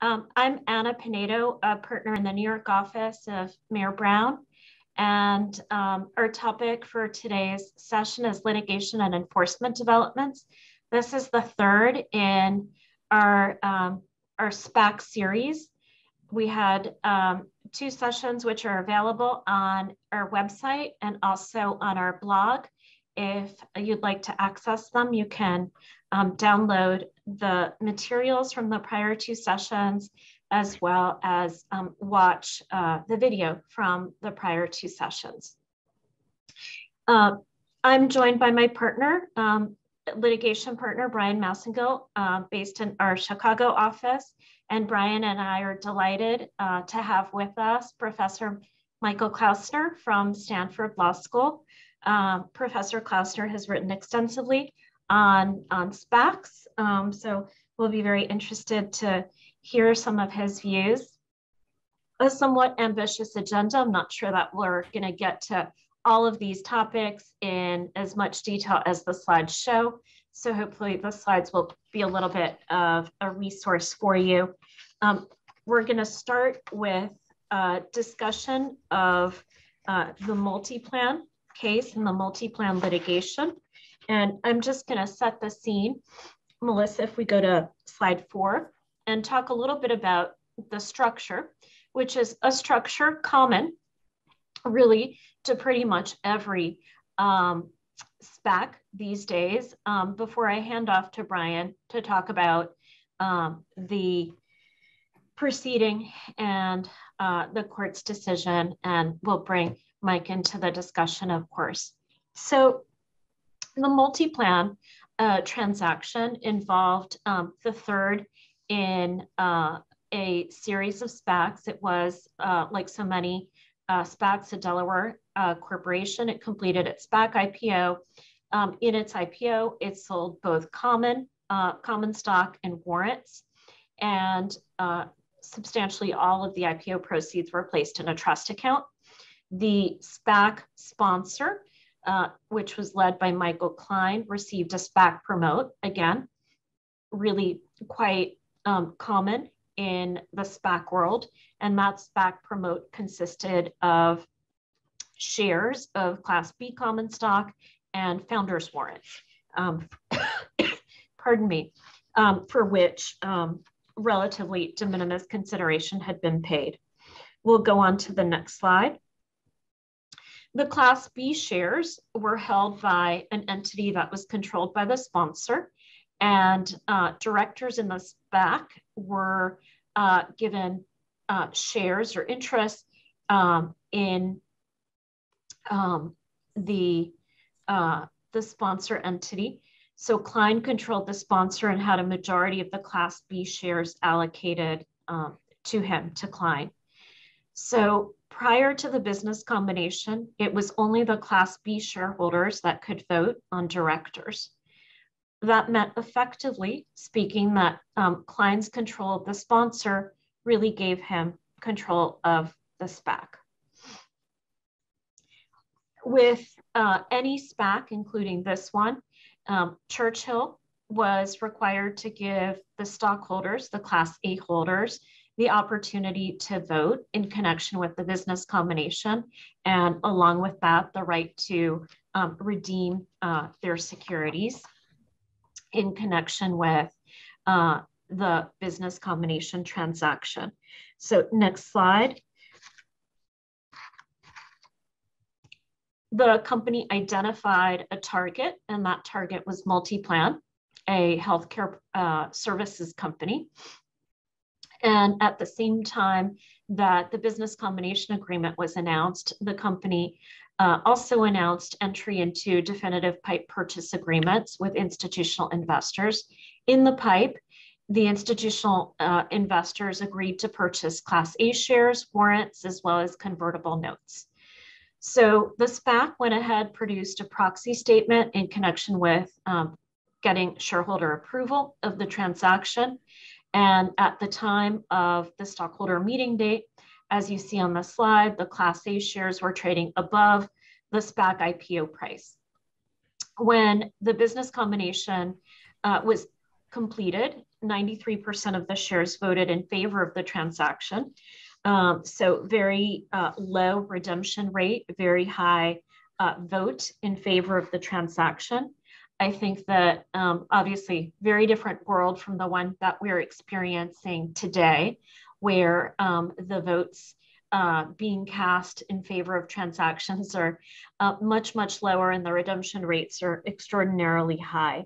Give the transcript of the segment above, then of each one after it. I'm Anna Pinedo, a partner in the New York office of Mayer Brown. And our topic for today's session is litigation and enforcement developments. This is the third in our SPAC series. We had two sessions which are available on our website and also on our blog. If you'd like to access them, you can download the materials from the prior two sessions, as well as watch the video from the prior two sessions. I'm joined by my partner, litigation partner, Brian Massengill, based in our Chicago office. And Brian and I are delighted to have with us Professor Michael Klausner from Stanford Law School. Professor Klausner has written extensively on SPACs, so we'll be very interested to hear some of his views. A somewhat ambitious agenda. I'm not sure that we're going to get to all of these topics in as much detail as the slides show. So hopefully the slides will be a little bit of a resource for you. We're going to start with a discussion of the Multiplan case and the Multiplan litigation. And I'm just going to set the scene. Melissa, if we go to slide 4 and talk a little bit about the structure, which is a structure common really to pretty much every SPAC these days. Before I hand off to Brian to talk about the proceeding and the court's decision, and we'll bring Mike into the discussion, of course. So the Multiplan transaction involved the third in a series of SPACs. It was, like so many SPACs, a Delaware corporation. It completed its SPAC IPO. In its IPO, it sold both common stock and warrants, and substantially all of the IPO proceeds were placed in a trust account. The SPAC sponsor, which was led by Michael Klein, received a SPAC promote, again, really quite common in the SPAC world. And that SPAC promote consisted of shares of Class B common stock and founders warrants, pardon me, for which relatively de minimis consideration had been paid. We'll go on to the next slide. The Class B shares were held by an entity that was controlled by the sponsor, and directors in the SPAC were given shares or interest in the sponsor entity. So Klein controlled the sponsor and had a majority of the Class B shares allocated to him, to Klein. So prior to the business combination, it was only the Class B shareholders that could vote on directors. That meant, effectively speaking, that Klein's control of the sponsor really gave him control of the SPAC. With any SPAC, including this one, Churchill was required to give the stockholders, the Class A holders, the opportunity to vote in connection with the business combination, and along with that, the right to redeem their securities in connection with the business combination transaction. So next slide. The company identified a target, and that target was Multiplan, a healthcare services company. And at the same time that the business combination agreement was announced, the company also announced entry into definitive PIPE purchase agreements with institutional investors. In the PIPE, the institutional investors agreed to purchase Class A shares, warrants, as well as convertible notes. So the SPAC went ahead, produced a proxy statement in connection with getting shareholder approval of the transaction. And at the time of the stockholder meeting date, as you see on the slide, the Class A shares were trading above the SPAC IPO price. When the business combination was completed. 93% of the shares voted in favor of the transaction. So very low redemption rate, very high vote in favor of the transaction. I think that obviously very different world from the one that we're experiencing today, where the votes being cast in favor of transactions are much, much lower and the redemption rates are extraordinarily high.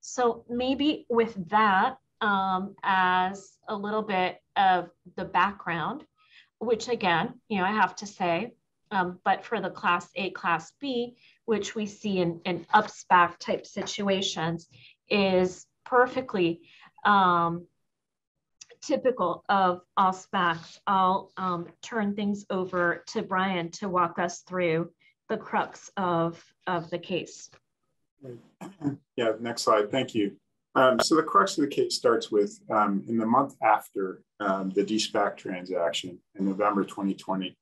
So maybe with that as a little bit of the background, which again, you know, I have to say, but for the Class A, Class B, which we see in up-SPAC type situations, is perfectly typical of all SPACs. I'll turn things over to Brian to walk us through the crux of the case. Yeah, next slide, thank you. So the crux of the case starts with in the month after the de-SPAC transaction in November 2020,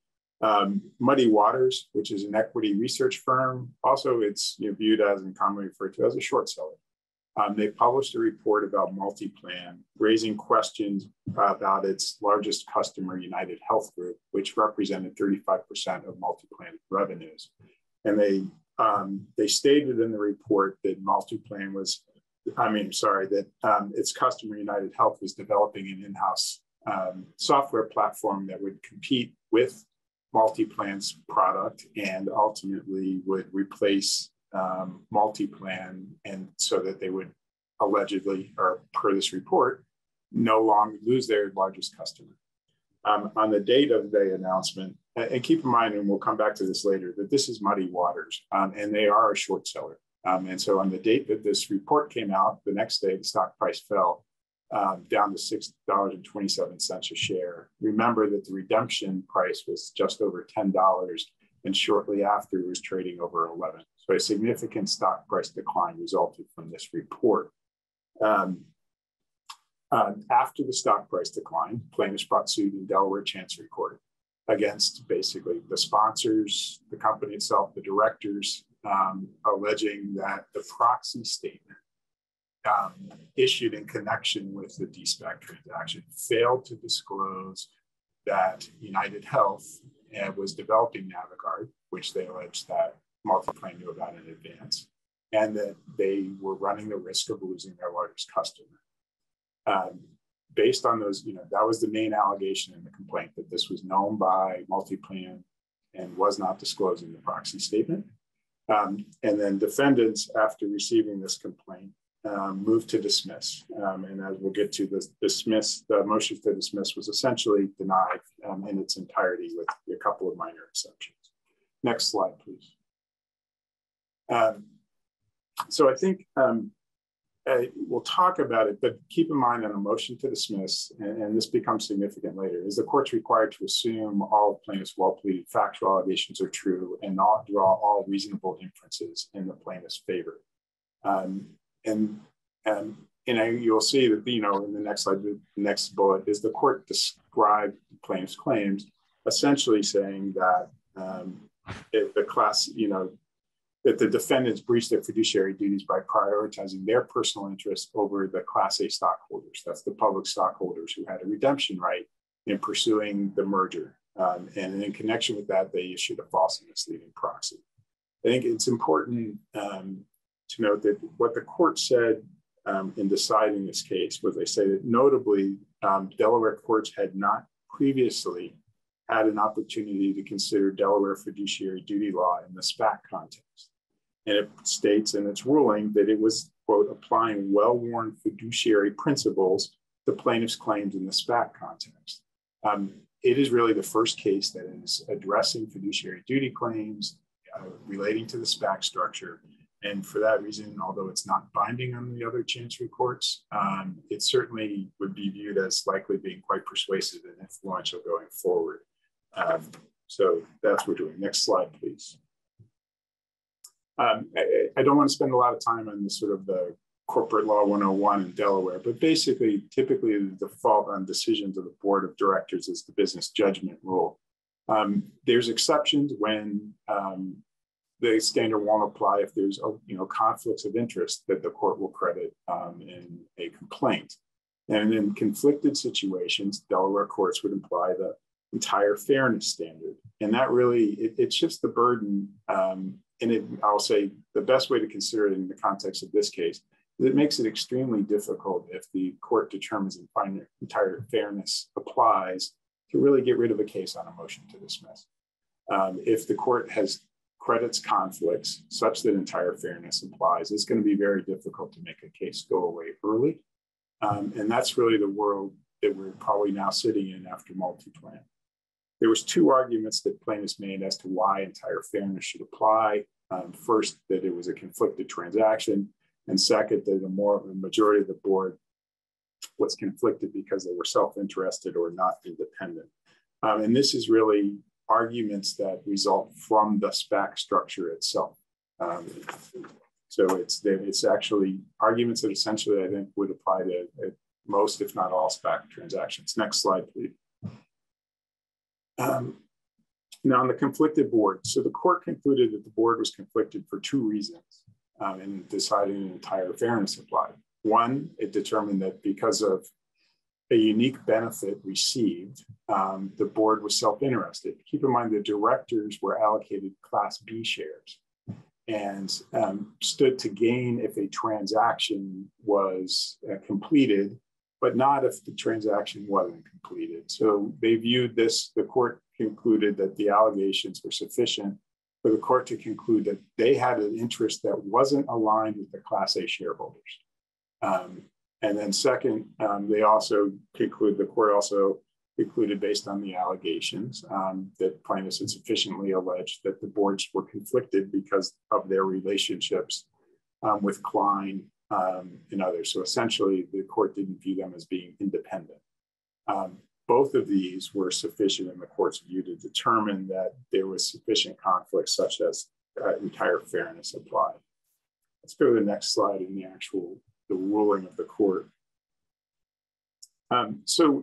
Muddy Waters, which is an equity research firm, also it's viewed as and commonly referred to as a short seller. They published a report about Multiplan, raising questions about its largest customer, United Health Group, which represented 35% of Multiplan revenues. And they stated in the report that Multiplan was, its customer United Health was developing an in-house software platform that would compete with Multiplan's product and ultimately would replace Multiplan, and so that they would allegedly, or per this report, no longer lose their largest customer. On the date of the announcement, and keep in mind, and we'll come back to this later, that this is Muddy Waters, and they are a short seller. And so on the date that this report came out, the next day, the stock price fell down to $6.27 a share. Remember that the redemption price was just over $10, and shortly after it was trading over 11. So a significant stock price decline resulted from this report. After the stock price decline, plaintiffs brought suit in Delaware Chancery Court against basically the sponsors, the company itself, the directors, alleging that the proxy statement issued in connection with the de-SPAC transaction failed to disclose that United Health was developing Navigard, which they alleged that Multiplan knew about in advance, and that they were running the risk of losing their largest customer. Based on those, that was the main allegation in the complaint, that this was known by Multiplan and was not disclosed in the proxy statement. And then defendants, after receiving this complaint, moved to dismiss. And as we'll get to, the motion to dismiss was essentially denied in its entirety with a couple of minor exceptions. Next slide, please. So I think we'll talk about it, but keep in mind on a motion to dismiss, and this becomes significant later, is the court's required to assume all plaintiff's well-pleaded factual allegations are true and not draw all reasonable inferences in the plaintiff's favor. You'll see that, in the next slide, the next bullet is the court described the plaintiff's claims, essentially saying that if the class, that the defendants breached their fiduciary duties by prioritizing their personal interests over the Class A stockholders. That's the public stockholders who had a redemption right in pursuing the merger. And in connection with that, they issued a false and misleading proxy. I think it's important to note that what the court said in deciding this case was they say that notably, Delaware courts had not previously had an opportunity to consider Delaware fiduciary duty law in the SPAC context. And it states in its ruling that it was, quote, applying well-worn fiduciary principles to plaintiff's claims in the SPAC context. It is really the first case that is addressing fiduciary duty claims relating to the SPAC structure. And for that reason, although it's not binding on the other chancery courts, it certainly would be viewed as likely being quite persuasive and influential going forward. So that's what we're doing. Next slide, please. I don't want to spend a lot of time on the sort of the corporate law 101 in Delaware, but basically, typically the default on decisions of the board of directors is the business judgment rule. There's exceptions when the standard won't apply if there's, you know, conflicts of interest that the court will credit in a complaint. And in conflicted situations, Delaware courts would apply the entire fairness standard. And that really, it shifts the burden. And I'll say the best way to consider it in the context of this case, is it makes it extremely difficult if the court determines the entire fairness applies to really get rid of a case on a motion to dismiss. If the court credits conflicts such that entire fairness applies, it's going to be very difficult to make a case go away early. And that's really the world that we're probably now sitting in after Multiplan. There was two arguments that plaintiffs made as to why entire fairness should apply. First, that it was a conflicted transaction. And second, that the majority of the board was conflicted because they were self-interested or not independent. And this is really arguments that result from the SPAC structure itself. So it's actually arguments that essentially I think would apply to most, if not all, SPAC transactions. Next slide, please. Now on the conflicted board. So the court concluded that the board was conflicted for two reasons in deciding an entire fairness applied. One, it determined that because of a unique benefit received, the board was self-interested. Keep in mind the directors were allocated Class B shares and stood to gain if a transaction was completed, but not if the transaction wasn't completed. So they viewed this, the court concluded that the allegations were sufficient for the court to conclude that they had an interest that wasn't aligned with the Class A shareholders. And then second, the court also concluded based on the allegations that plaintiffs had sufficiently alleged that the boards were conflicted because of their relationships with Klein and others. So essentially, the court didn't view them as being independent. Both of these were sufficient in the court's view to determine that there was sufficient conflict such as entire fairness applied. Let's go to the next slide in the actual the ruling of the court. So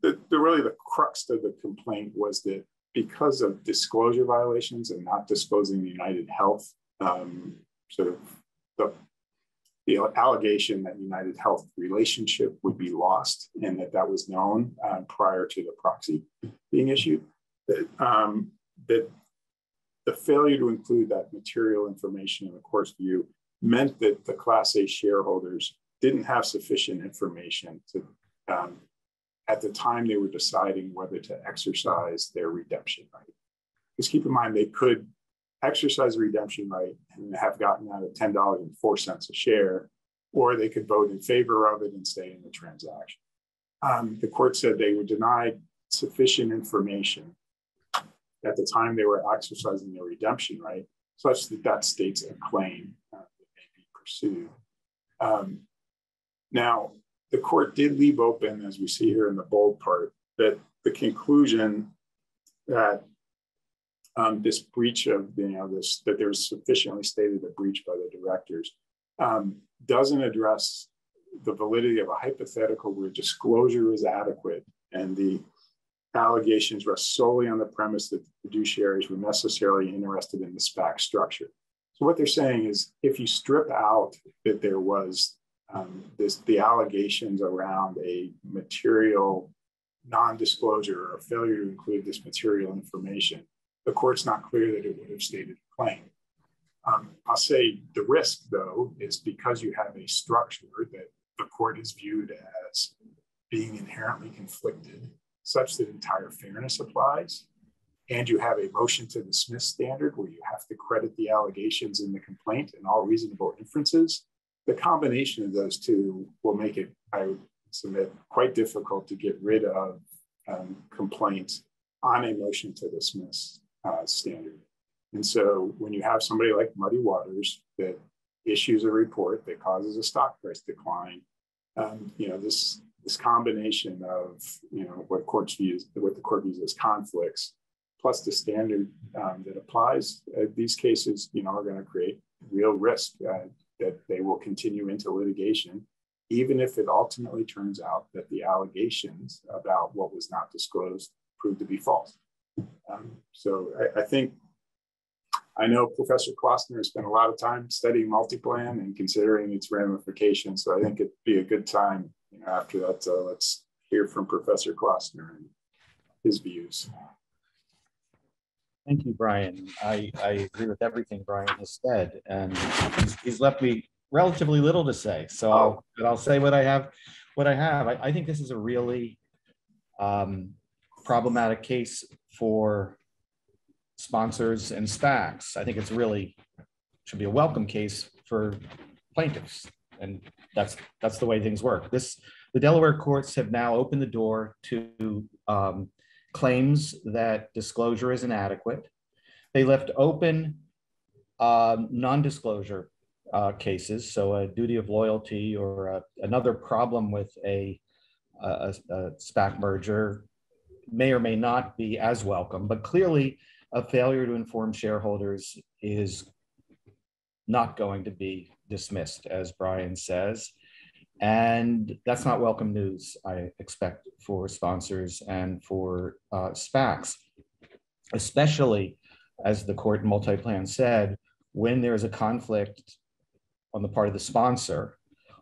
really the crux of the complaint was that because of disclosure violations and not disclosing the United Health, sort of the allegation that United Health relationship would be lost and that was known prior to the proxy being issued, that the failure to include that material information in the court's view meant that the Class A shareholders didn't have sufficient information to, at the time they were deciding whether to exercise their redemption right. Just keep in mind, they could exercise the redemption right and have gotten out of $10.04 a share, or they could vote in favor of it and stay in the transaction. The court said they were denied sufficient information at the time they were exercising their redemption right, such that that states a claim pursued. Now, the court did leave open, as we see here in the bold part, that the conclusion that this breach of, that there's sufficiently stated a breach by the directors doesn't address the validity of a hypothetical where disclosure is adequate and the allegations rest solely on the premise that the fiduciaries were necessarily interested in the SPAC structure. So what they're saying is, if you strip out that there was the allegations around a material non-disclosure or a failure to include this material information, the court's not clear that it would have stated a claim. I'll say the risk, though, is because you have a structure that the court is viewed as being inherently conflicted, such that entire fairness applies, and you have a motion to dismiss standard where you have to credit the allegations in the complaint and all reasonable inferences, the combination of those two will make it, I would submit, quite difficult to get rid of complaints on a motion to dismiss standard. And so when you have somebody like Muddy Waters that issues a report that causes a stock price decline, this combination of, what the court views as conflicts, plus the standard that applies, these cases, are going to create real risk that they will continue into litigation, even if it ultimately turns out that the allegations about what was not disclosed proved to be false. So I think I know Professor Klausner has spent a lot of time studying Multiplan and considering its ramifications. So I think it'd be a good time, you know, after that, let's hear from Professor Klausner and his views. Thank you, Brian. I agree with everything Brian has said, and he's left me relatively little to say. So, I'll say what I have. I think this is a really problematic case for sponsors and SPACs. I think it's really should be a welcome case for plaintiffs, and that's the way things work. The Delaware courts have now opened the door to claims that disclosure is inadequate. They left open non-disclosure cases, so a duty of loyalty or another problem with a SPAC merger may or may not be as welcome, but clearly a failure to inform shareholders is not going to be dismissed, as Brian says. And that's not welcome news, I expect, for sponsors and for SPACs, especially, as the court in Multiplan said, when there is a conflict on the part of the sponsor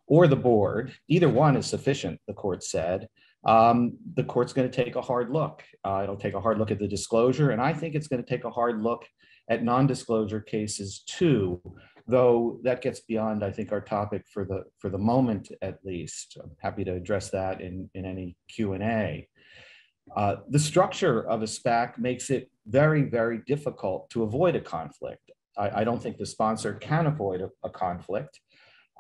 or the board. Either one is sufficient, the court said. The court's going to take a hard look. It'll take a hard look at the disclosure, and I think it's going to take a hard look at non-disclosure cases too, though that gets beyond, I think, our topic for the moment, at least. I'm happy to address that in any Q&A. The structure of a SPAC makes it very, very difficult to avoid a conflict. I don't think the sponsor can avoid a conflict.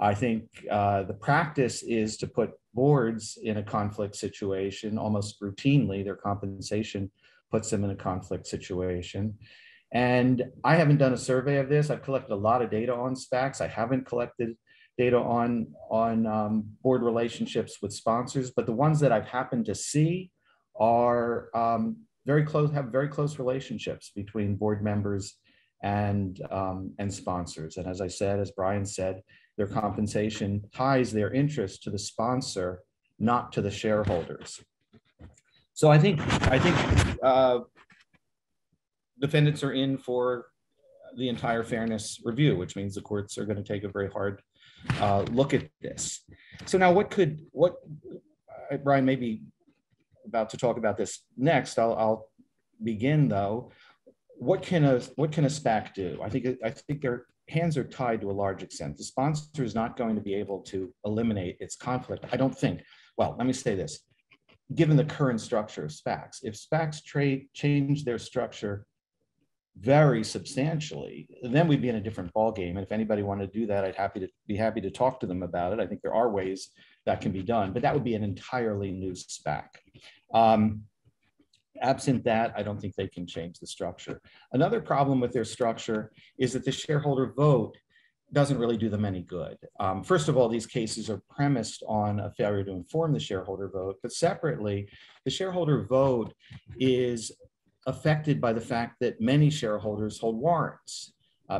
I think the practice is to put boards in a conflict situation almost routinely. Their compensation puts them in a conflict situation. And I haven't done a survey of this. I've collected a lot of data on SPACs. I haven't collected data on board relationships with sponsors, but the ones that I've happened to see are have very close relationships between board members and sponsors. And as I said, as Brian said, their compensation ties their interest to the sponsor, not to the shareholders. So I think defendants are in for the entire fairness review, which means the courts are going to take a very hard look at this. So now, Brian may be about to talk about this next. I'll begin though. What can a SPAC do? I think there are hands are tied to a large extent. The sponsor is not going to be able to eliminate its conflict, I don't think. Well, let me say this. Given the current structure of SPACs, if SPACs change their structure very substantially, then we'd be in a different ballgame. And if anybody wanted to do that, I'd be happy to talk to them about it. I think there are ways that can be done, but that would be an entirely new SPAC. Absent that, I don't think they can change the structure. Another problem with their structure is that the shareholder vote doesn't really do them any good. First of all, these cases are premised on a failure to inform the shareholder vote, but separately, the shareholder vote is affected by the fact that many shareholders hold warrants.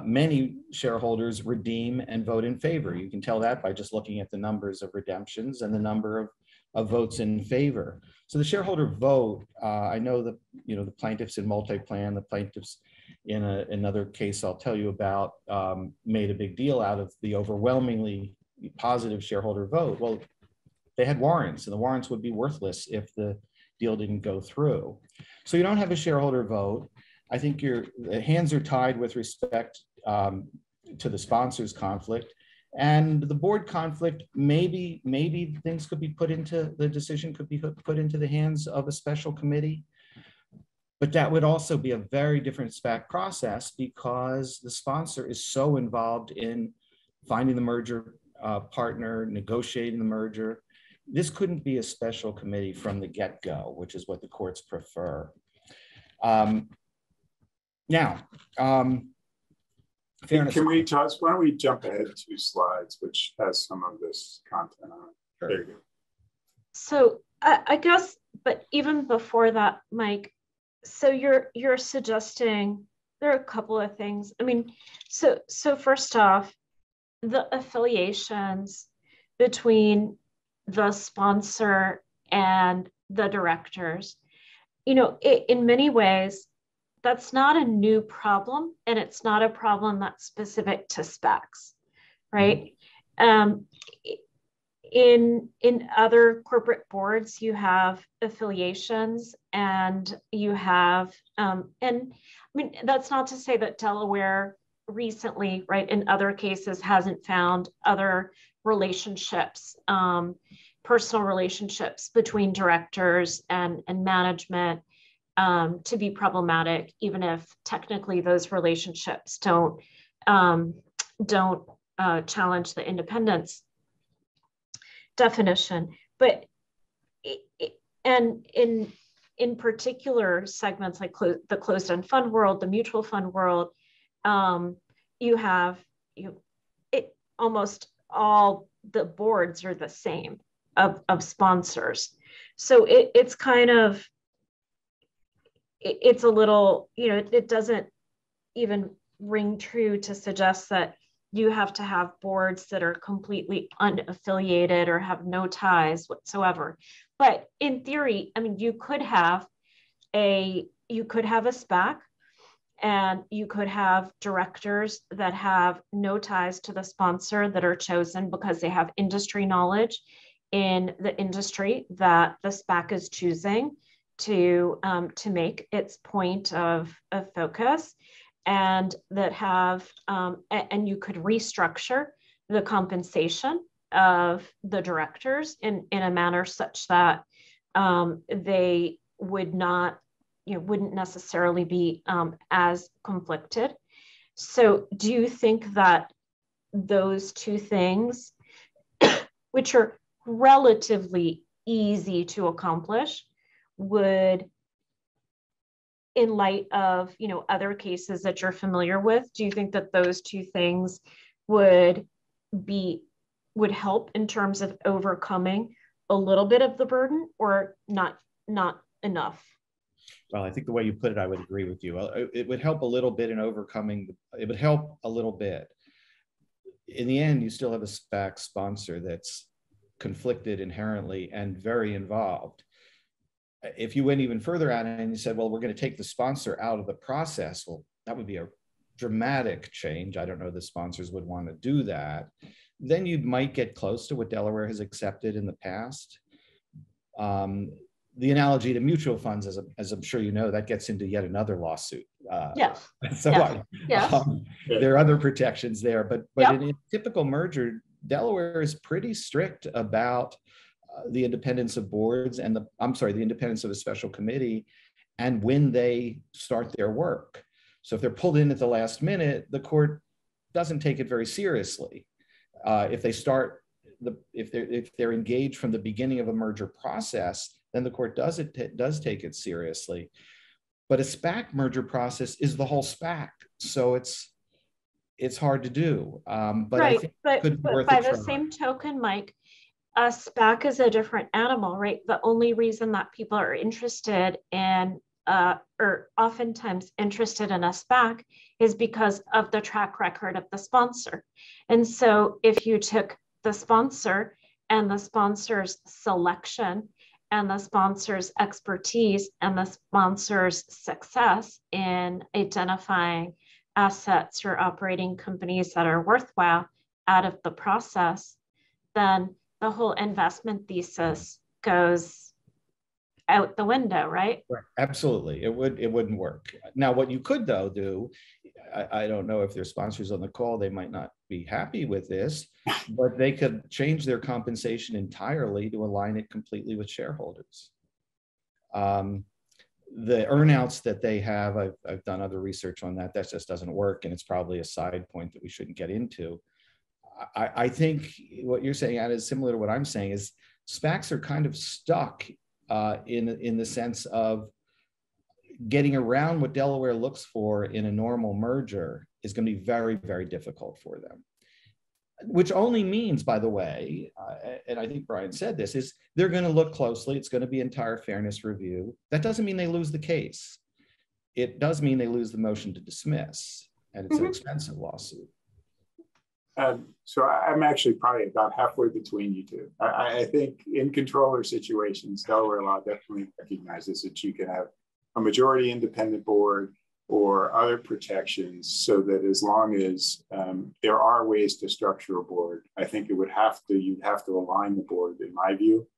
Many shareholders redeem and vote in favor. You can tell that by just looking at the numbers of redemptions and the number of votes in favor. So the shareholder vote, I know that, you know, the plaintiffs in Multiplan, the plaintiffs in another case I'll tell you about, made a big deal out of the overwhelmingly positive shareholder vote. Well, they had warrants, and the warrants would be worthless if the deal didn't go through. So you don't have a shareholder vote. I think the hands are tied with respect to the sponsor's conflict. And the board conflict, maybe things could be put into, the decision could be put into the hands of a special committee. But that would also be a very different SPAC process because the sponsor is so involved in finding the merger partner, negotiating the merger. This couldn't be a special committee from the get-go, which is what the courts prefer. Fairness. Why don't we jump ahead 2 slides, which has some of this content on it? Sure. There you go. So I guess, but even before that, Mike, so you're suggesting there are a couple of things. I mean, so first off, the affiliations between the sponsor and the directors, you know, in many ways, That's not a new problem, and it's not a problem that's specific to SPACs, right? In other corporate boards, you have affiliations, and you have, and I mean, that's not to say that Delaware recently, right, in other cases hasn't found other relationships, personal relationships between directors and management to be problematic, even if technically those relationships don't challenge the independence definition. But and in particular segments like the closed-end fund world, the mutual fund world, you have almost all the boards are the same of sponsors. So it's kind of, it's a little, you know, it doesn't even ring true to suggest that you have to have boards that are completely unaffiliated or have no ties whatsoever. But in theory, I mean, you could have a SPAC, and you could have directors that have no ties to the sponsor that are chosen because they have industry knowledge in the industry that the SPAC is choosing to make its point of focus, and that have, and you could restructure the compensation of the directors in a manner such that they would not, you know, wouldn't necessarily be as conflicted. So do you think that those two things, which are relatively easy to accomplish, would, in light of, you know, other cases that you're familiar with, do you think that those two things would help in terms of overcoming a little bit of the burden, or not enough? Well, I think the way you put it, I would agree with you. It would help a little bit in overcoming. It would help a little bit. In the end, you still have a SPAC sponsor that's conflicted inherently and very involved. If you went even further out and you said, well, we're going to take the sponsor out of the process, well, that would be a dramatic change. I don't know the sponsors would want to do that. Then you might get close to what Delaware has accepted in the past. The analogy to mutual funds, as I'm sure you know, that gets into yet another lawsuit. Yes. So yes. Yes. There are other protections there, but yep. In a typical merger, Delaware is pretty strict about the independence of boards and the independence of a special committee and when they start their work. So if they're pulled in at the last minute, the court doesn't take it very seriously. If they're engaged from the beginning of a merger process, then the court does take it seriously. But a SPAC merger process is the whole SPAC. So it's hard to do. But right. I think but, it could be but worth by a try. The same token, Mike, a SPAC is a different animal, right? The only reason that people are interested in, or oftentimes interested in a SPAC is because of the track record of the sponsor. And so if you took the sponsor and the sponsor's selection and the sponsor's expertise and the sponsor's success in identifying assets or operating companies that are worthwhile out of the process, then the whole investment thesis goes out the window, right? Absolutely, it wouldn't work. Now, what you could though do, I don't know if there's sponsors on the call, they might not be happy with this, but they could change their compensation entirely to align it completely with shareholders. The earnouts that they have, I've done other research on that. That just doesn't work, and it's probably a side point that we shouldn't get into. I think what you're saying, Anna, is similar to what I'm saying, is SPACs are kind of stuck in the sense of getting around what Delaware looks for in a normal merger is going to be very, very difficult for them. Which only means, by the way, and I think Brian said this, is they're going to look closely. It's going to be entire fairness review. That doesn't mean they lose the case. It does mean they lose the motion to dismiss, and it's an expensive lawsuit. So I'm actually probably about halfway between you two. I think in controller situations, Delaware law definitely recognizes that you can have a majority independent board or other protections, so that as long as there are ways to structure a board, I think it would have to, you'd have to align the board, in my view,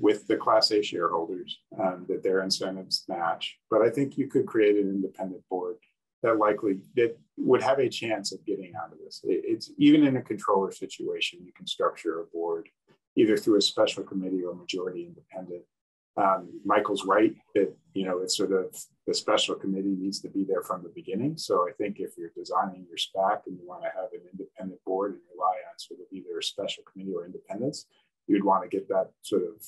with the Class A shareholders, that their incentives match. But I think you could create an independent board that likely, that would have a chance of getting out of this. It's even in a controller situation, you can structure a board either through a special committee or majority independent. Michael's right that, you know, it's sort of the special committee needs to be there from the beginning. So I think if you're designing your SPAC and you want to have an independent board and rely on sort of either a special committee or independence, you'd want to get that sort of,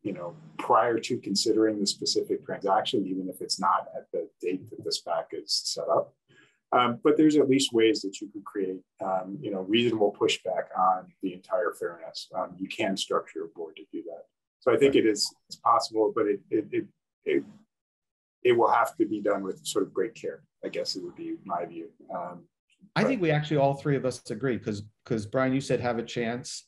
you know, prior to considering the specific transaction, even if it's not at the date that the SPAC is set up. But there's at least ways that you could create, you know, reasonable pushback on the entire fairness. You can structure a board to do that. So I think it is, it's possible, but it will have to be done with sort of great care, I guess it would be my view. I think we actually, all three of us agree, because Brian, you said have a chance.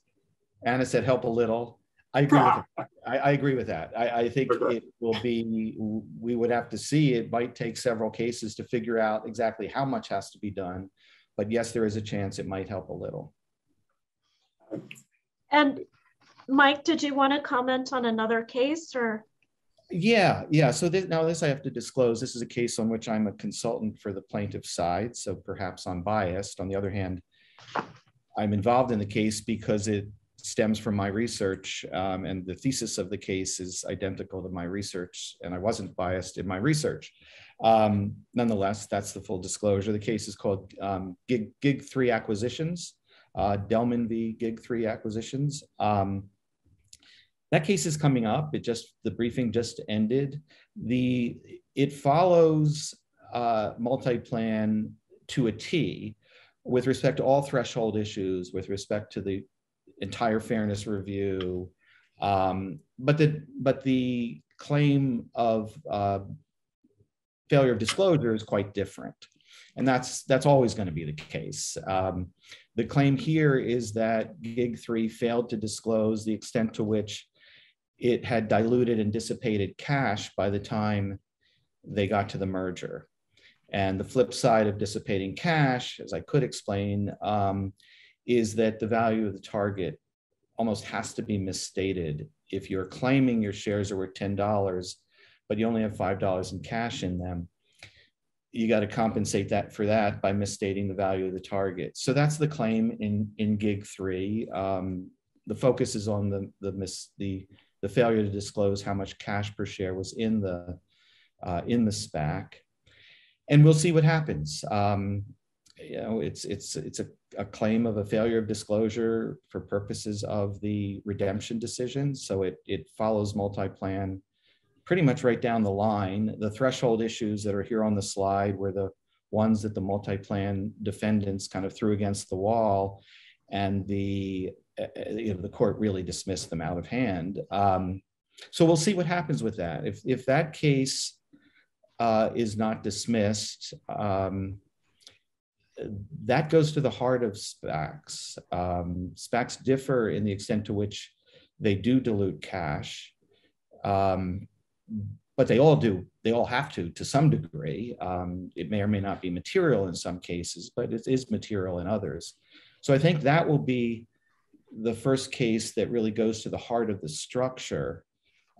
Anna said help a little. I agree with it. I agree with that. I think it will be, we would have to see, it might take several cases to figure out exactly how much has to be done. But yes, there is a chance it might help a little. And Mike, did you want to comment on another case or? Yeah. So now this I have to disclose. This is a case on which I'm a consultant for the plaintiff side. So perhaps I'm biased. On the other hand, I'm involved in the case because it stems from my research, and the thesis of the case is identical to my research, and I wasn't biased in my research. Nonetheless, that's the full disclosure. The case is called Gig 3 Acquisitions, Delman v. Gig 3 Acquisitions. That case is coming up. The briefing just ended. It follows Multiplan to a T with respect to all threshold issues, with respect to the entire fairness review, but the claim of failure of disclosure is quite different, and that's always going to be the case. The claim here is that Gig 3 failed to disclose the extent to which it had diluted and dissipated cash by the time they got to the merger, and the flip side of dissipating cash, as I could explain, is that the value of the target almost has to be misstated. If you're claiming your shares are worth $10, but you only have $5 in cash in them, you got to compensate that for that by misstating the value of the target. So that's the claim in Gig 3. The focus is on the failure to disclose how much cash per share was in the SPAC, and we'll see what happens. You know, it's a claim of a failure of disclosure for purposes of the redemption decision. So it follows Multiplan pretty much right down the line. The threshold issues that are here on the slide were the ones that the Multiplan defendants kind of threw against the wall, and the court really dismissed them out of hand. So we'll see what happens with that. If that case is not dismissed, that goes to the heart of SPACs. SPACs differ in the extent to which they do dilute cash, but they all do. They all have to some degree. It may or may not be material in some cases, but it is material in others. So I think that will be the first case that really goes to the heart of the structure,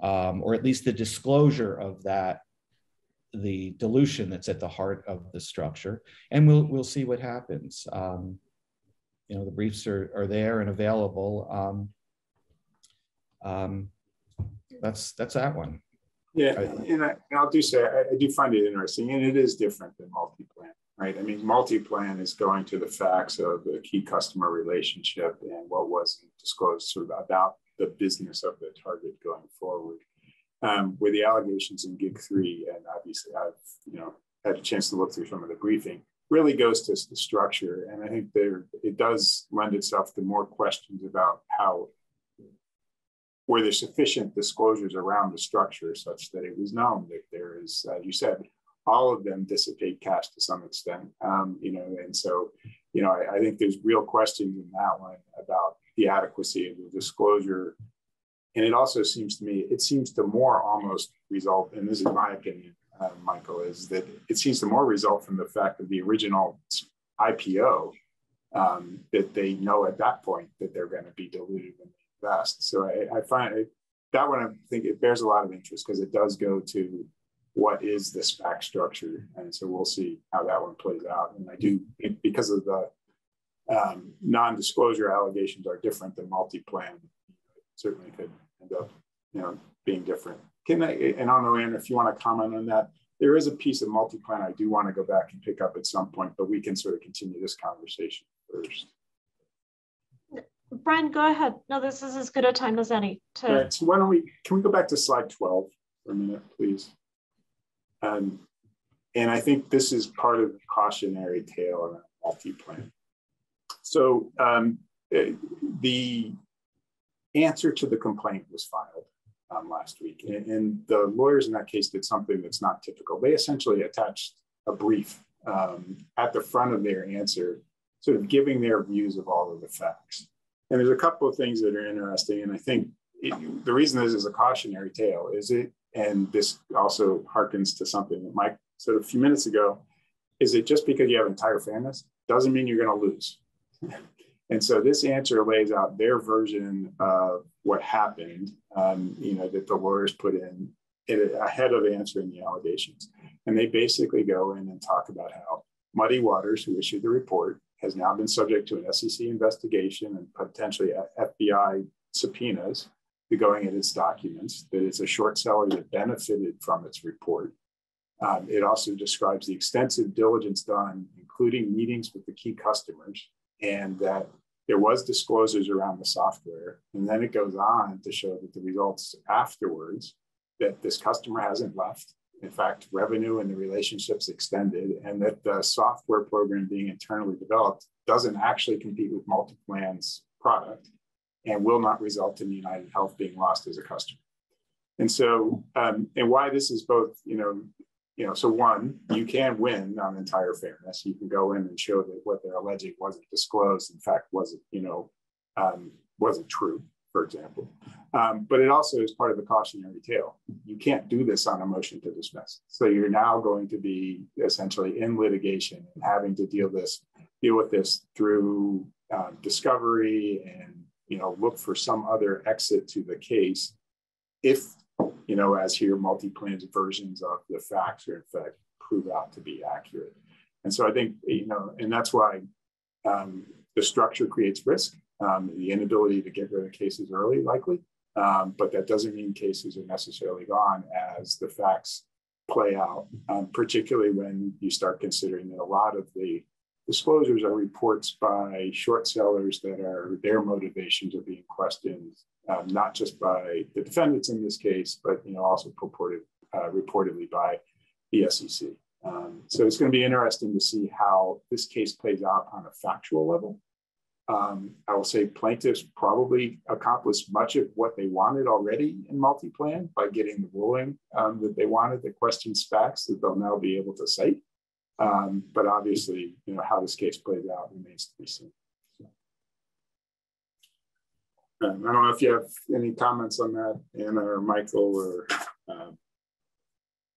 or at least the disclosure of that, the dilution that's at the heart of the structure, and we'll see what happens. You know, the briefs are there and available. That's that one. Yeah, and I'll do say I do find it interesting, and it is different than Multiplan, right? I mean, Multiplan is going to the facts of the key customer relationship and what wasn't disclosed, sort of about the business of the target going forward. Where the allegations in Gig 3, and obviously I've had a chance to look through some of the briefing, really goes to the structure, and I think it does lend itself to more questions about how were there sufficient disclosures around the structure such that it was known that there is, as you said, all of them dissipate cash to some extent, and so I think there's real questions in that one about the adequacy of the disclosure. And it also seems to me, it seems to more almost result, and this is my opinion, Michael, is that it seems to more result from the fact of the original IPO that they know at that point that they're going to be diluted when they invest. So I find that one, I think it bears a lot of interest because it does go to what is the SPAC structure. And so we'll see how that one plays out. And I do, because of the non-disclosure allegations are different than Multiplan, certainly could end up, being different. And I don't know, Anna, if you want to comment on that. There is a piece of Multiplan I do want to go back and pick up at some point, but we can sort of continue this conversation first. Brian, go ahead. No, this is as good a time as any. All right, so why don't we, can we go back to slide 12 for a minute, please? And I think this is part of the cautionary tale around Multiplan. So the answer to the complaint was filed last week. And the lawyers in that case did something that's not typical. They essentially attached a brief at the front of their answer, sort of giving their views of all of the facts. And there's a couple of things that are interesting. And I think the reason this is a cautionary tale is it, and this also harkens to something that Mike said a few minutes ago, is it just because you have entire fairness doesn't mean you're going to lose. And so this answer lays out their version of what happened, that the lawyers put in ahead of answering the allegations. And they basically go in and talk about how Muddy Waters, who issued the report, has now been subject to an SEC investigation and potentially FBI subpoenas to going at its documents, that it's a short seller that benefited from its report. It also describes the extensive diligence done, including meetings with the key customers, and that there was disclosures around the software. And then it goes on to show that the results afterwards, that this customer hasn't left. In fact, revenue and the relationships extended, and that the software program being internally developed doesn't actually compete with Multiplan's product and will not result in United Health being lost as a customer. And so, and why this is both, so one, you can win on entire fairness. You can go in and show that what they're alleging wasn't disclosed, in fact, wasn't, wasn't true, for example. But it also is part of the cautionary tale. You can't do this on a motion to dismiss. So you're now going to be essentially in litigation and having to deal with this through discovery and, look for some other exit to the case if, as here, Multiplan's versions of the facts are in fact prove out to be accurate. And so I think, and that's why the structure creates risk, the inability to get rid of cases early likely, but that doesn't mean cases are necessarily gone as the facts play out, particularly when you start considering that a lot of the disclosures are reports by short sellers that are, their motivations are being questioned, not just by the defendants in this case, but also reportedly by the SEC. So it's going to be interesting to see how this case plays out on a factual level. I will say plaintiffs probably accomplished much of what they wanted already in Multiplan by getting the ruling that they wanted, the question facts that they'll now be able to cite. But obviously, how this case plays out remains to be seen. So, I don't know if you have any comments on that, Anna or Michael, or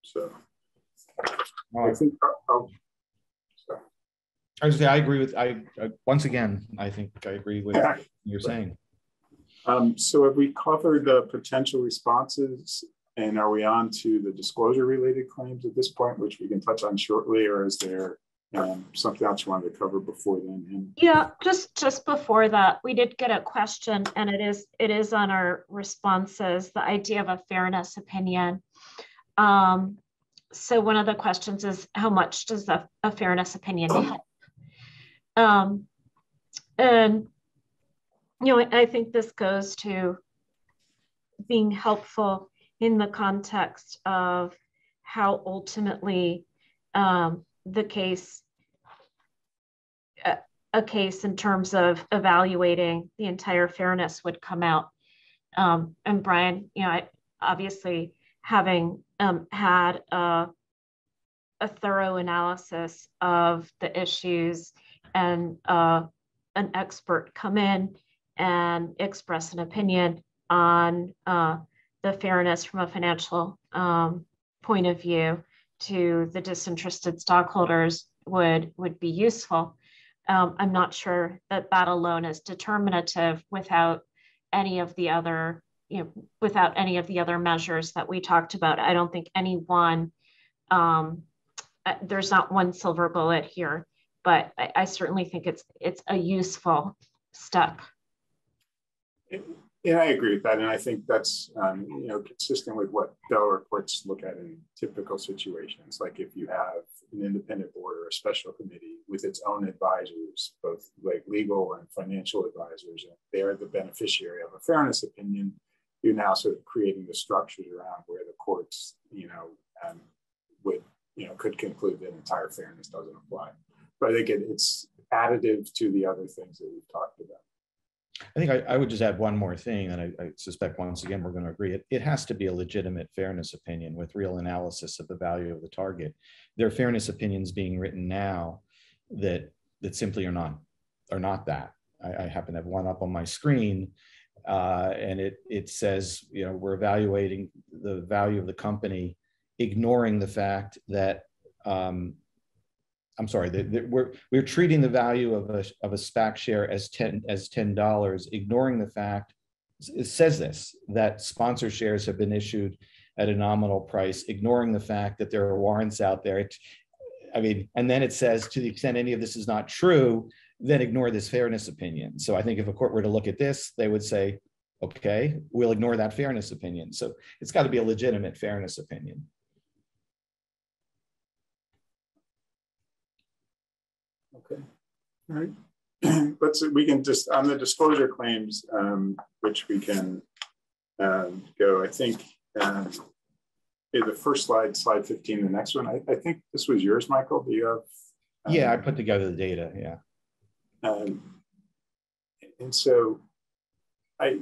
so. I think. I agree with what you're saying. So have we covered the potential responses? And are we on to the disclosure-related claims at this point, which we can touch on shortly, or is there something else you wanted to cover before then? Yeah, just before that, we did get a question, and it is on our responses, the idea of a fairness opinion. So one of the questions is, how much does a fairness opinion help? I think this goes to being helpful in the context of how ultimately a case in terms of evaluating the entire fairness would come out. And Brian, obviously having had a thorough analysis of the issues and an expert come in and express an opinion on the fairness from a financial point of view to the disinterested stockholders would be useful. I'm not sure that that alone is determinative without any of the other, without any of the other measures that we talked about. I don't think any one, there's not one silver bullet here, but I certainly think it's a useful step. Yeah, I agree with that. And I think that's consistent with what Delaware courts look at in typical situations. Like if you have an independent board or a special committee with its own advisors, both like legal and financial advisors, and they're the beneficiary of a fairness opinion, you're now sort of creating the structures around where the courts, could conclude that entire fairness doesn't apply. But I think it's additive to the other things that we've talked about. I think I would just add one more thing, and I suspect once again we're going to agree. It has to be a legitimate fairness opinion with real analysis of the value of the target. There are fairness opinions being written now that simply are not that. I happen to have one up on my screen, and it says we're evaluating the value of the company, ignoring the fact that we're treating the value of a SPAC share as $10, ignoring the fact, it says this, that sponsor shares have been issued at a nominal price, ignoring the fact that there are warrants out there. And then it says, to the extent any of this is not true, then ignore this fairness opinion. So I think if a court were to look at this, they would say, okay, we'll ignore that fairness opinion. So it's got to be a legitimate fairness opinion. Okay, all right. We can just, on the disclosure claims, which we can go, I think, the first slide, slide 15, the next one. I think this was yours, Michael. Do you have? Yeah, I put together the data, yeah. And so the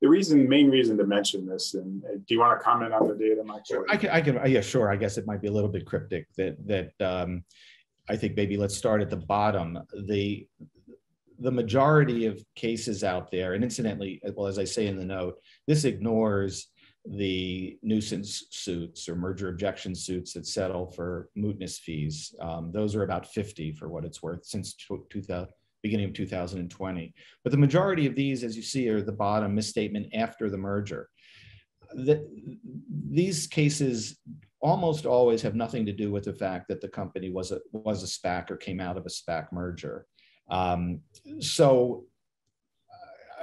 main reason to mention this, and do you want to comment on the data, Michael? Sure, I guess it might be a little bit cryptic that I think maybe let's start at the bottom. The majority of cases out there, and incidentally, well, as I say in the note, this ignores the nuisance suits or merger objection suits that settle for mootness fees. Those are about 50 for what it's worth since beginning of 2020. But the majority of these, as you see, are the bottom misstatement after the merger. These cases almost always have nothing to do with the fact that the company was a SPAC or came out of a SPAC merger.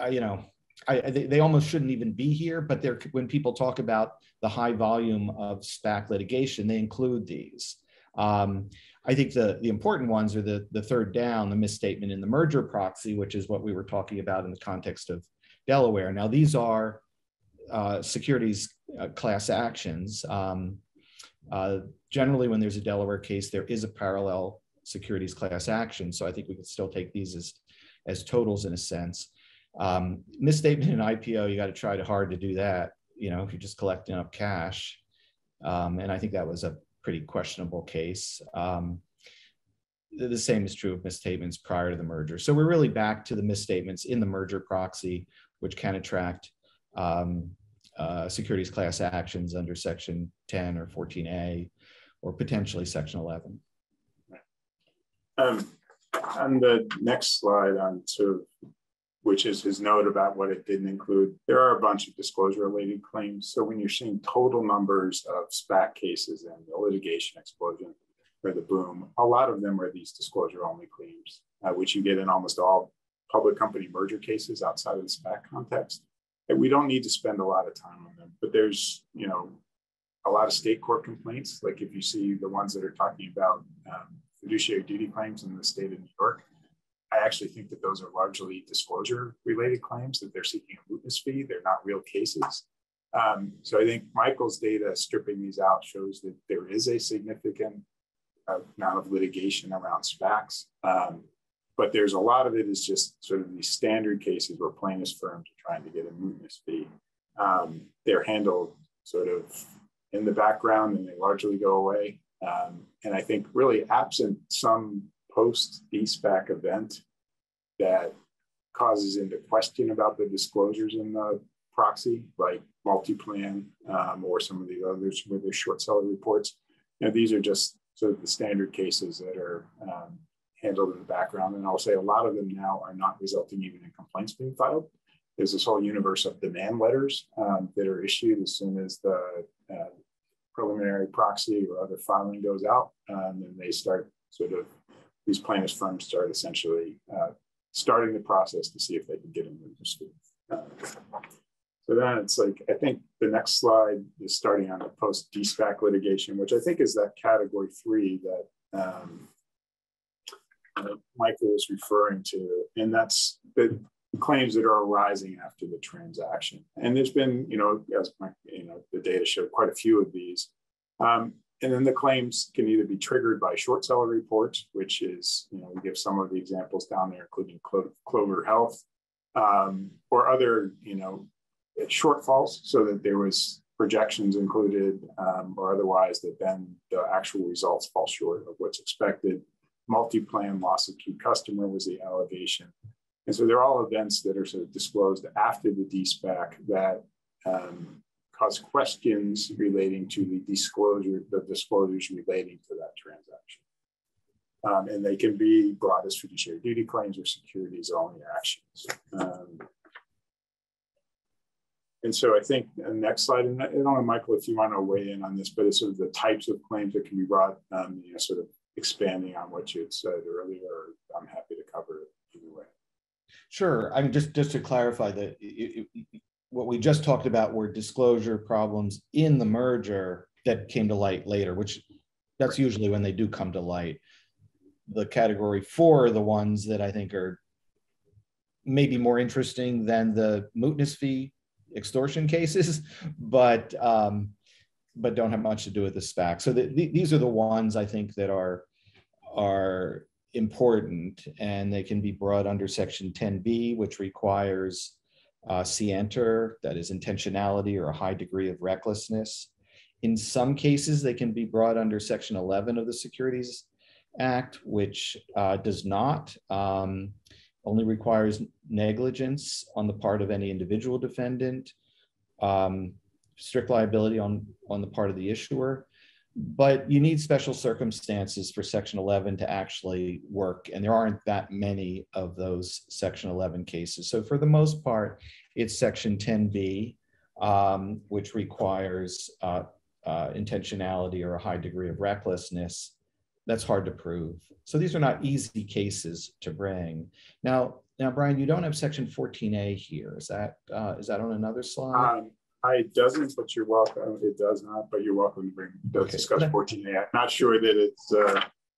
They almost shouldn't even be here, but when people talk about the high volume of SPAC litigation, they include these. I think the important ones are the third down, the misstatement in the merger proxy, which is what we were talking about in the context of Delaware. Now, these are securities class actions. Generally, when there's a Delaware case, there is a parallel securities class action. So I think we could still take these as totals in a sense. Misstatement in IPO, you got to try hard to do that, if you're just collecting up cash. And I think that was a pretty questionable case. The same is true of misstatements prior to the merger. So we're really back to the misstatements in the merger proxy, which can attract securities class actions under Section 10 or 14A, or potentially Section 11. On the next slide, which is his note about what it didn't include, there are a bunch of disclosure-related claims. So when you're seeing total numbers of SPAC cases and the litigation explosion or the boom, a lot of them are these disclosure-only claims, which you get in almost all public company merger cases outside of the SPAC context. And we don't need to spend a lot of time on them, but there's, a lot of state court complaints. Like if you see the ones that are talking about fiduciary duty claims in the state of New York, I actually think that those are largely disclosure-related claims that they're seeking a mootness fee. They're not real cases. So I think Michael's data stripping these out shows that there is a significant amount of litigation around SPACs, but there's a lot of it is just sort of these standard cases where plaintiffs' firms are trying to get a mootness fee. They're handled sort of in the background and they largely go away. And I think really absent some post-SPAC event that causes into question about the disclosures in the proxy, like Multiplan or some of the others with their short seller reports. You know, these are just sort of the standard cases that are handled in the background. And I'll say a lot of them now are not resulting even in complaints being filed. There's this whole universe of demand letters that are issued as soon as the preliminary proxy or other filing goes out, and they start sort of, these plaintiffs' firms start essentially starting the process to see if they can get in with dispute. So then it's like, I think the next slide is starting on the post-de-SPAC litigation, which I think is that category three that Michael was referring to. And that's the claims that are arising after the transaction. And there's been, you know, as the data showed, quite a few of these. And then the claims can either be triggered by short seller reports, which is, you know, we give some of the examples down there, including Clover Health, or other, you know, shortfalls, so that there was projections included or otherwise that then the actual results fall short of what's expected. Multiplan loss of key customer was the allegation. And so they're all events that are sort of disclosed after the de-SPAC that cause questions relating to the disclosure, the disclosures relating to that transaction. And they can be brought as fiduciary duty claims or securities only actions. And so I think the next slide, and I don't know, Michael, if you want to weigh in on this, but it's sort of the types of claims that can be brought, you know, sort of expanding on what you had said earlier. I'm happy to cover it either way. Sure. I'm just to clarify that what we just talked about were disclosure problems in the merger that came to light later, which that's usually when they do come to light. The category four are the ones that I think are maybe more interesting than the mootness fee extortion cases, but don't have much to do with the SPAC. So these are the ones I think that are important, and they can be brought under Section 10B, which requires scienter, that is intentionality or a high degree of recklessness. In some cases, they can be brought under Section 11 of the Securities Act, which does not, only requires negligence on the part of any individual defendant, strict liability on the part of the issuer. But you need special circumstances for Section 11 to actually work, and there aren't that many of those Section 11 cases. So for the most part, it's Section 10B, which requires intentionality or a high degree of recklessness. That's hard to prove. So these are not easy cases to bring. Now, Brian, you don't have Section 14A here. Is that on another slide? It doesn't, but you're welcome. It does not, but you're welcome to bring discuss 14A. I'm not sure that it's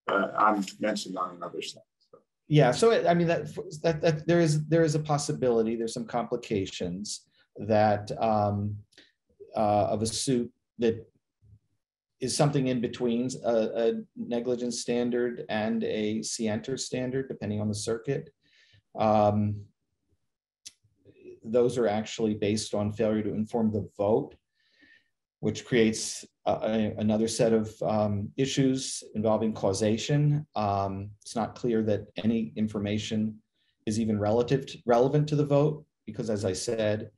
I'm mentioned on another slide. So. Yeah. So I mean that there is a possibility. There's some complications that of a suit that is something in between a negligence standard and a scienter standard, depending on the circuit. Those are actually based on failure to inform the vote, which creates another set of issues involving causation. It's not clear that any information is even relevant to the vote, because as I said,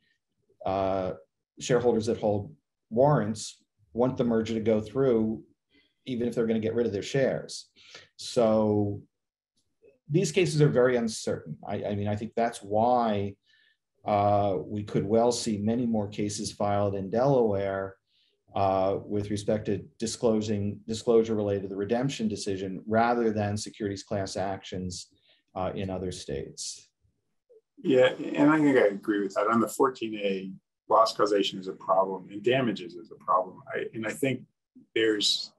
shareholders that hold warrants want the merger to go through, even if they're going to get rid of their shares. So these cases are very uncertain. I mean, I think that's why we could well see many more cases filed in Delaware with respect to disclosure related to the redemption decision, rather than securities class actions in other states. Yeah, and I think I agree with that. On the 14A, loss causation is a problem and damages is a problem. And I think there's,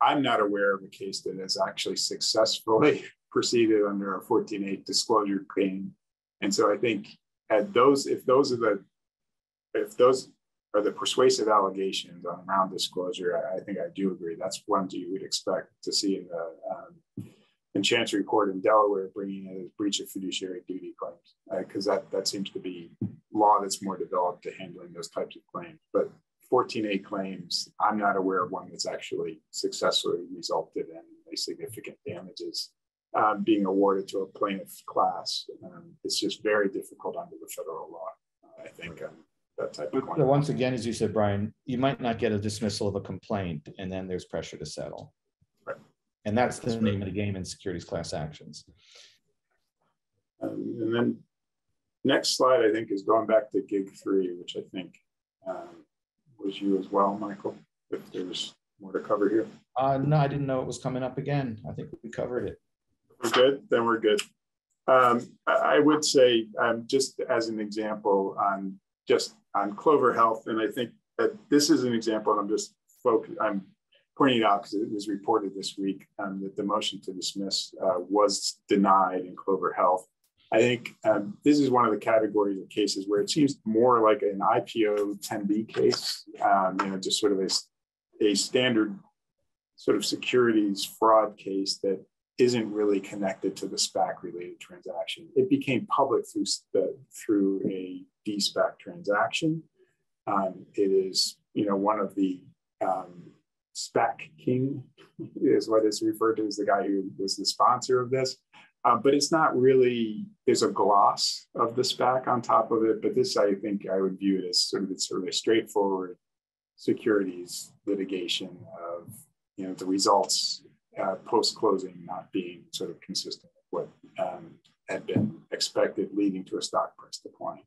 I'm not aware of a case that has actually successfully proceeded under a 14A disclosure claim. And so I think if those are the persuasive allegations on around disclosure, I think I do agree. That's one you would expect to see in the in Chancery Court in Delaware, bringing in a breach of fiduciary duty claims, because that seems to be law that's more developed to handling those types of claims. But 14A claims, I'm not aware of one that's actually successfully resulted in a significant damages being awarded to a plaintiff class. It's just very difficult under the federal law, I think. That type of claim. So once again, as you said, Brian, you might not get a dismissal of a complaint, and then there's pressure to settle. Right. And that's the name of the game in securities class actions. And then next slide, I think, is going back to Gig 3, which I think was you as well, Michael, if there's more to cover here. No, I didn't know it was coming up again. I think we covered it. We're good, then we're good. I would say, just as an example, just on Clover Health, and I think that this is an example, and I'm pointing it out because it was reported this week that the motion to dismiss was denied in Clover Health. I think this is one of the categories of cases where it seems more like an IPO 10B case, just sort of a standard sort of securities fraud case that isn't really connected to the SPAC-related transaction. It became public through a de-SPAC transaction. It is, one of the SPAC king is what is referred to as the guy who was the sponsor of this. But it's not really, there's a gloss of the SPAC on top of it. But this, I think, I would view it as sort of a straightforward securities litigation of, the results post-closing not being sort of consistent with what had been expected, leading to a stock price decline.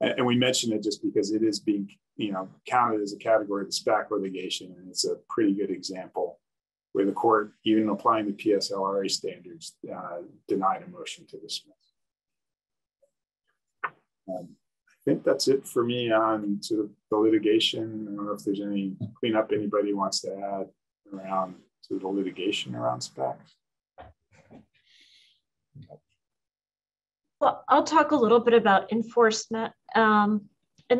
And we mentioned it just because it is being counted as a category of the SPAC litigation, and it's a pretty good example where the court, even applying the PSLRA standards, denied a motion to dismiss. I think that's it for me on sort of the litigation. I don't know if there's any cleanup anybody wants to add around to the litigation around SPACs? Well, I'll talk a little bit about enforcement. And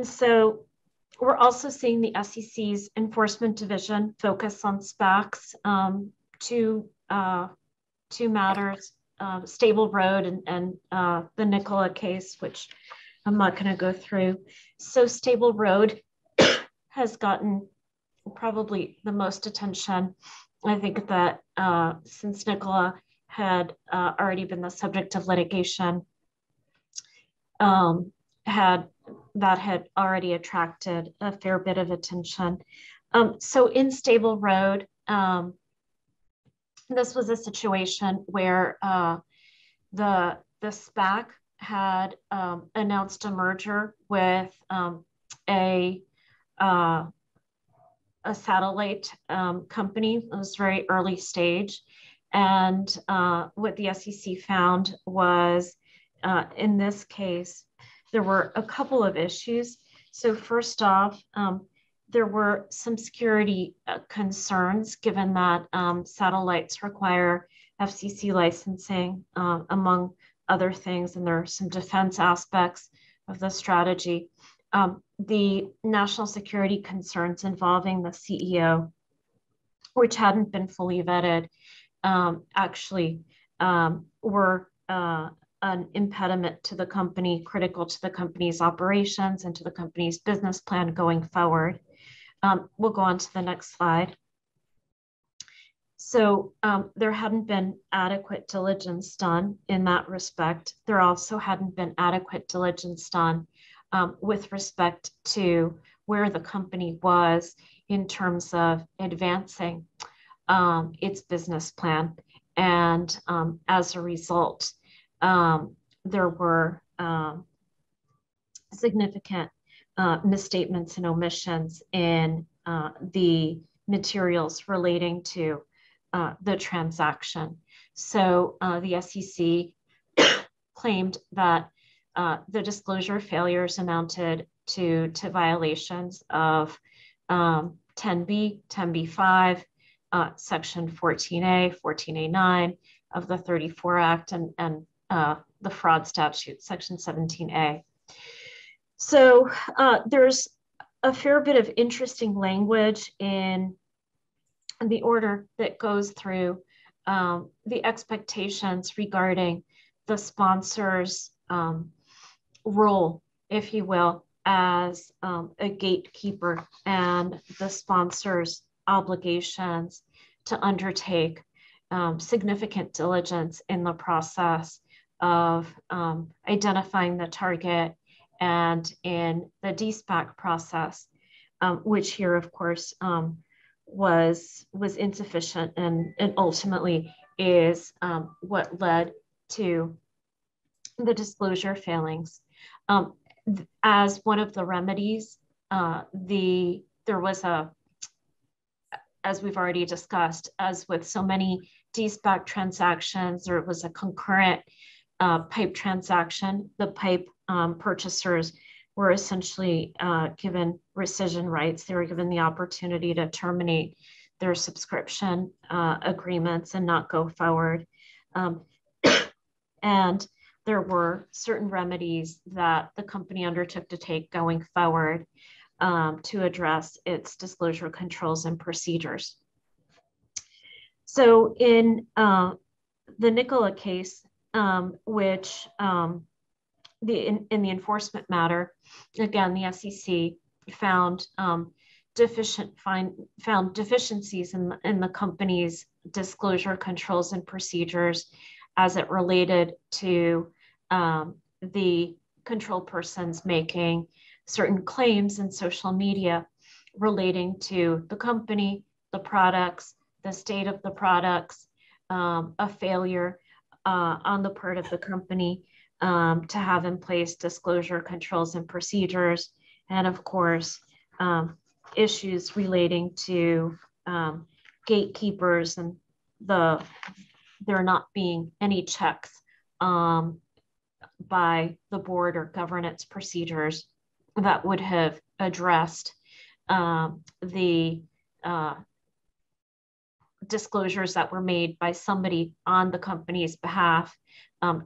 so we're also seeing the SEC's enforcement division focus on SPACs, two matters, Stable Road and the Nikola case, which I'm not gonna go through. So Stable Road has gotten probably the most attention. I think that since Nikola had already been the subject of litigation, had already attracted a fair bit of attention. So in Stable Road, this was a situation where the SPAC had announced a merger with a satellite company. It was very early stage. And what the SEC found was, in this case, there were a couple of issues. So first off, there were some security concerns, given that satellites require FCC licensing, among other things, and there are some defense aspects of the strategy. The national security concerns involving the CEO, which hadn't been fully vetted, were an impediment to the company, critical to the company's operations and to the company's business plan going forward. We'll go on to the next slide. So there hadn't been adequate diligence done in that respect. There also hadn't been adequate diligence done with respect to where the company was in terms of advancing its business plan. And as a result, there were significant misstatements and omissions in the materials relating to the transaction. So the SEC claimed that the disclosure failures amounted to violations of 10B, 10B5, Section 14A, 14A9 of the 34 Act, and the fraud statute, Section 17A. So there's a fair bit of interesting language in the order that goes through the expectations regarding the sponsor's role, if you will, as a gatekeeper, and the sponsor's obligations to undertake significant diligence in the process of identifying the target and in the de-SPAC process, which here, of course, was insufficient and ultimately is what led to the disclosure failings. As one of the remedies, as we've already discussed, as with so many de-SPAC transactions, there was a concurrent PIPE transaction. The PIPE purchasers were essentially given rescission rights. They were given the opportunity to terminate their subscription agreements and not go forward. And there were certain remedies that the company undertook to take going forward to address its disclosure controls and procedures. So in the Nikola case, which in the enforcement matter, again, the SEC found deficiencies in the company's disclosure controls and procedures as it related to the control persons making certain claims in social media relating to the company, the products, the state of the products, a failure on the part of the company to have in place disclosure controls and procedures, and of course, issues relating to gatekeepers and there not being any checks by the board or governance procedures that would have addressed the disclosures that were made by somebody on the company's behalf,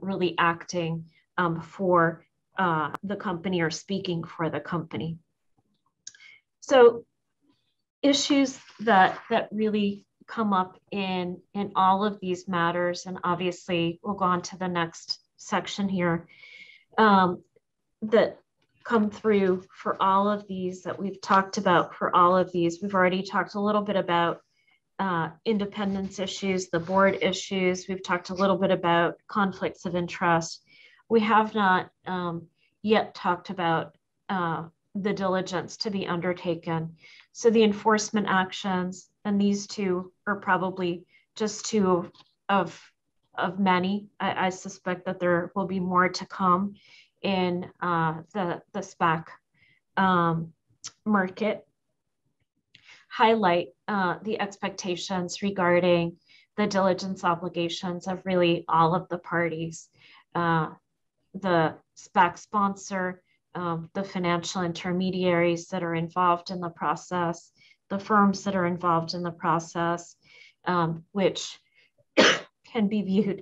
really acting for the company or speaking for the company. So issues that really come up in all of these matters, and obviously we'll go on to the next section here, that come through for all of these that we've talked about for all of these. We've already talked a little bit about independence issues, the board issues. We've talked a little bit about conflicts of interest. We have not yet talked about the diligence to be undertaken. So the enforcement actions, and these two are probably just two of many. I suspect that there will be more to come in the SPAC market, highlight the expectations regarding the diligence obligations of really all of the parties, the SPAC sponsor, the financial intermediaries that are involved in the process, the firms that are involved in the process, which can be viewed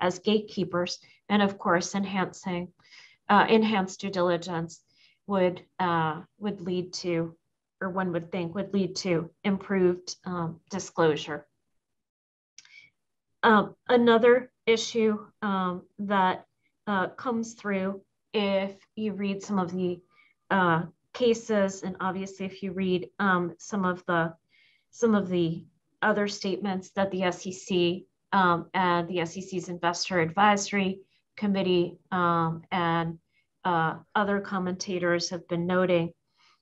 as gatekeepers, and of course, enhanced due diligence would lead to, or one would think would lead to, improved disclosure. Another issue that comes through if you read some of the cases, and obviously if you read some of the other statements that the SEC and the SEC's Investor Advisory Committee and other commentators have been noting,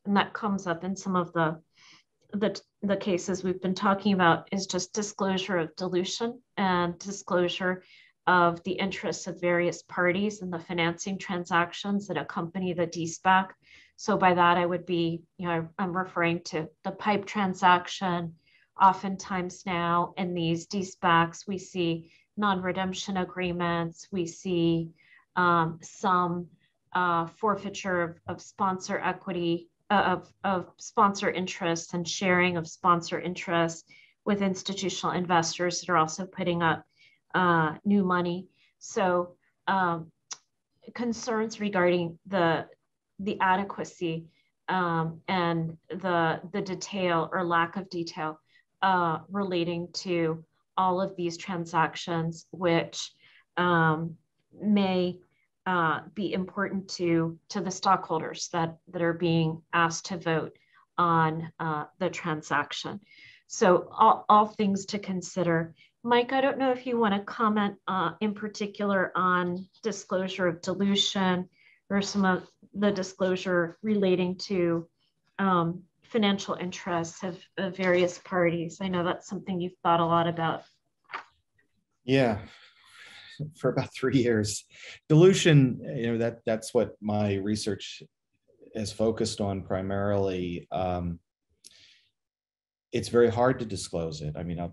and that comes up in some of the cases we've been talking about, is just disclosure of dilution and disclosure of the interests of various parties and the financing transactions that accompany the de-SPAC. So by that, I would be, I'm referring to the PIPE transaction. Oftentimes now in these de-SPACs, we see non-redemption agreements, we see some forfeiture of sponsor equity, of sponsor interests, and sharing of sponsor interests with institutional investors that are also putting up new money. So concerns regarding the adequacy and the detail or lack of detail relating to all of these transactions, which may be important to the stockholders that are being asked to vote on the transaction. So all things to consider Mike, I don't know if you want to comment in particular on disclosure of dilution or some of the disclosure relating to financial interests of various parties. I know that's something you've thought a lot about. Yeah, for about 3 years. Dilution, you know, that's what my research has focused on primarily. It's very hard to disclose it. I mean,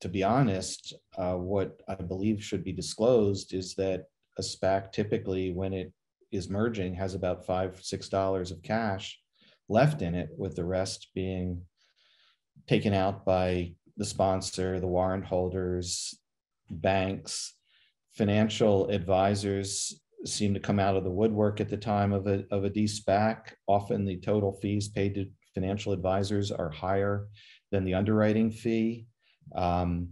to be honest, what I believe should be disclosed is that a SPAC typically, when it is merging, has about $5 or $6 of cash left in it, with the rest being taken out by the sponsor, the warrant holders, banks. Financial advisors seem to come out of the woodwork at the time of a de-SPAC. Often the total fees paid to financial advisors are higher than the underwriting fee. I'm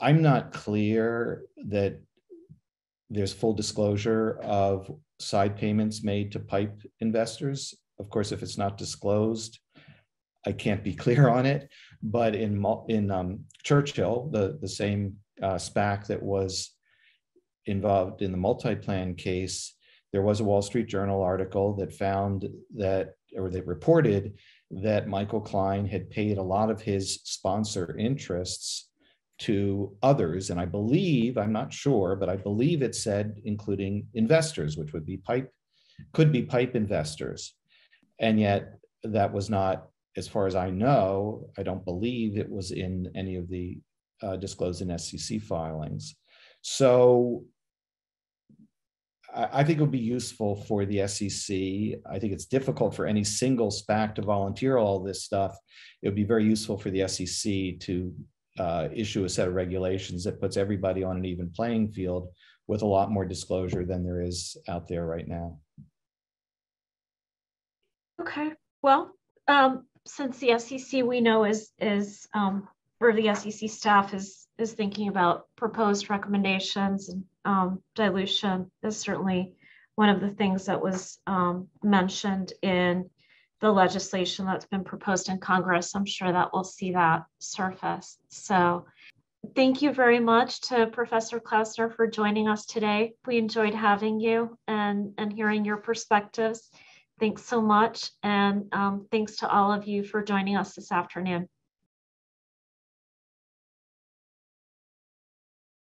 not clear that there's full disclosure of side payments made to PIPE investors. Of course, if it's not disclosed, I can't be clear on it. But in Churchill, the same SPAC that was involved in the Multiplan case, there was a Wall Street Journal article that found that, or that reported that Michael Klein had paid a lot of his sponsor interests to others. And I believe, I'm not sure, but I believe it said including investors, which would be could be PIPE investors. And yet that was not, as far as I know, I don't believe it was in any of the disclosed in SEC filings. So I think it would be useful for the SEC. I think it's difficult for any single SPAC to volunteer all this stuff. It would be very useful for the SEC to issue a set of regulations that puts everybody on an even playing field with a lot more disclosure than there is out there right now. Okay, well, since the SEC, we know, or the SEC staff is thinking about proposed recommendations, and dilution is certainly one of the things that was mentioned in the legislation that's been proposed in Congress. I'm sure that we'll see that surface. So thank you very much to Professor Klausner for joining us today. We enjoyed having you and hearing your perspectives. Thanks so much, and thanks to all of you for joining us this afternoon.